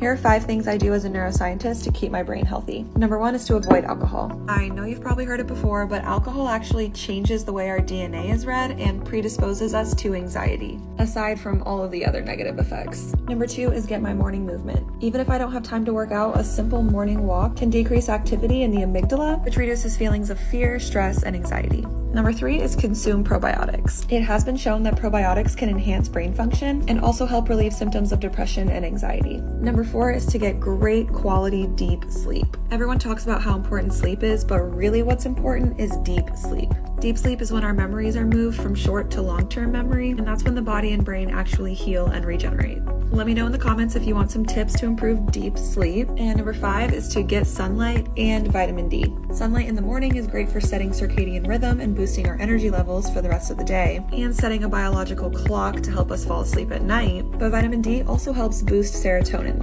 Here are 5 things I do as a neuroscientist to keep my brain healthy. Number 1 is to avoid alcohol. I know you've probably heard it before, but alcohol actually changes the way our DNA is read and predisposes us to anxiety, aside from all of the other negative effects. Number 2 is get my morning movement. Even if I don't have time to work out, a simple morning walk can decrease activity in the amygdala, which reduces feelings of fear, stress, and anxiety. Number 3 is consume probiotics. It has been shown that probiotics can enhance brain function and also help relieve symptoms of depression and anxiety. Number 4 is to get great quality deep sleep. Everyone talks about how important sleep is, but really what's important is deep sleep. Deep sleep is when our memories are moved from short to long-term memory, and that's when the body and brain actually heal and regenerate. Let me know in the comments if you want some tips to improve deep sleep. And number 5 is to get sunlight and vitamin D. Sunlight in the morning is great for setting circadian rhythm and boosting our energy levels for the rest of the day, and setting a biological clock to help us fall asleep at night. But vitamin D also helps boost serotonin levels.